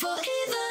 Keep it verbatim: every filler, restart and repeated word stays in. forever.